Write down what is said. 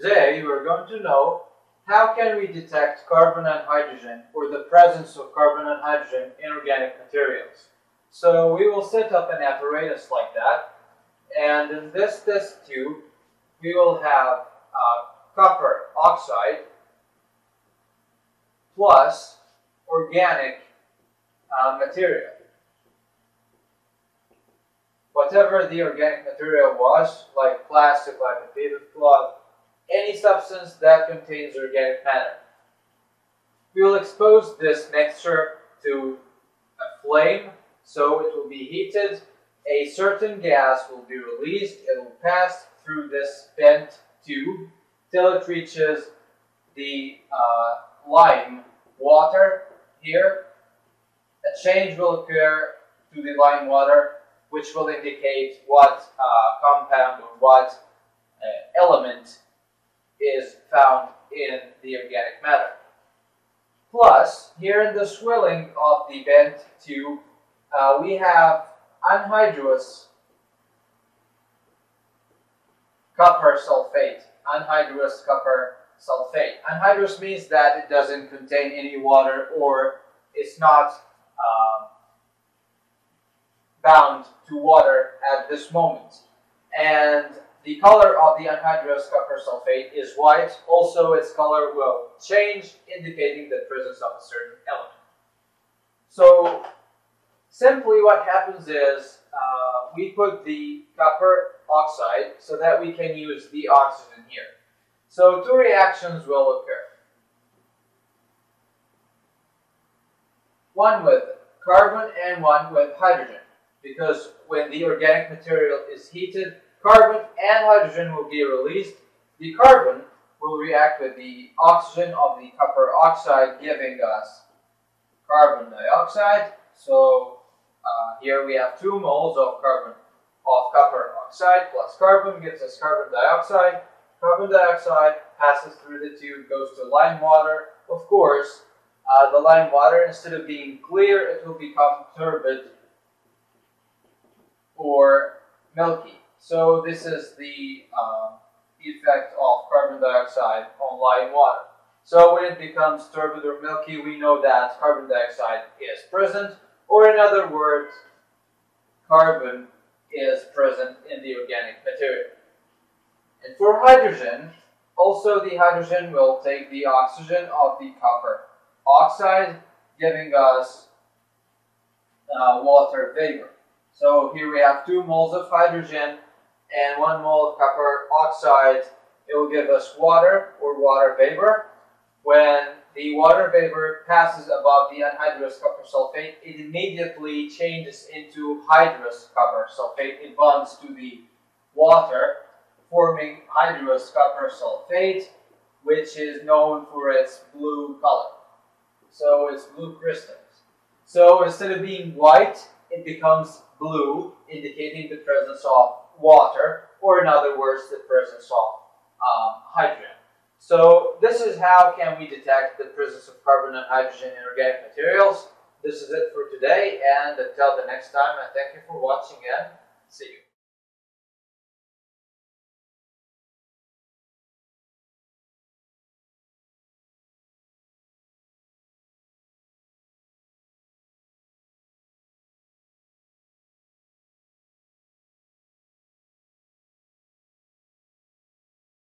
Today you are going to know how can we detect carbon and hydrogen or the presence of carbon and hydrogen in organic materials. So we will set up an apparatus like that, and in this test tube we will have copper oxide plus organic material. Whatever the organic material was, like plastic, like a paper cloth, any substance that contains organic matter. We will expose this mixture to a flame, so it will be heated. A certain gas will be released. It will pass through this bent tube till it reaches the lime water here. A change will occur to the lime water, which will indicate what compound or what element is found in the organic matter. Plus, here in the swirling of the bent tube, we have anhydrous copper sulfate. Anhydrous copper sulfate. Anhydrous means that it doesn't contain any water or it's not bound to water at this moment. And the color of the anhydrous copper sulfate is white. Also, its color will change, indicating the presence of a certain element. So, simply what happens is we put the copper oxide so that we can use the oxygen here. So, two reactions will occur. One with carbon and one with hydrogen, because when the organic material is heated, carbon and hydrogen will be released. The carbon will react with the oxygen of the copper oxide, giving us carbon dioxide. So here we have 2 moles of copper oxide plus carbon gives us carbon dioxide. Carbon dioxide passes through the tube, goes to lime water. Of course, the lime water, instead of being clear, it will become turbid or milky. So this is the effect of carbon dioxide on lime water. So when it becomes turbid or milky, we know that carbon dioxide is present, or in other words, carbon is present in the organic material. And for hydrogen, also the hydrogen will take the oxygen of the copper oxide, giving us water vapor. So here we have 2 moles of hydrogen and 1 mole of copper oxide. It will give us water or water vapor. When the water vapor passes above the anhydrous copper sulfate, it immediately changes into hydrous copper sulfate. It bonds to the water, forming hydrous copper sulfate, which is known for its blue color. So it's blue crystals. So instead of being white, it becomes blue, indicating the presence of water, or in other words, the presence of hydrogen. So this is how can we detect the presence of carbon and hydrogen in organic materials. This is it for today, and until the next time, I thank you for watching and see you.